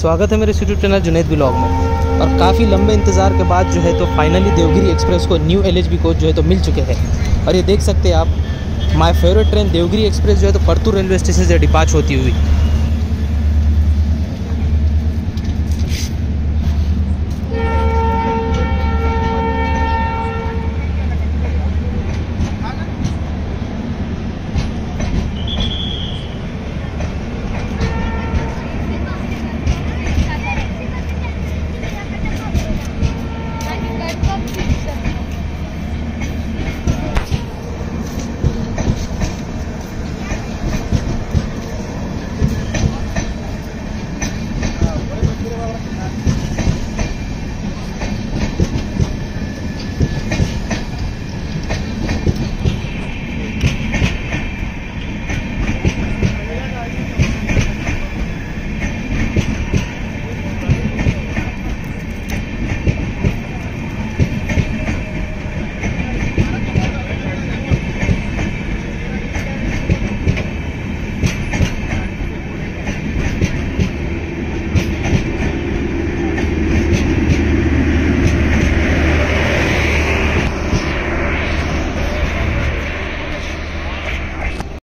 स्वागत है मेरे यूट्यूब चैनल जुनैद ब्लॉग में। और काफ़ी लंबे इंतज़ार के बाद जो है तो फाइनली देवगिरी एक्सप्रेस को न्यू LHB कोच जो है तो मिल चुके हैं। और ये देख सकते हैं आप, my favourite train Devagiri express जो है तो परतूर रेलवे स्टेशन से डिपार्च होती हुई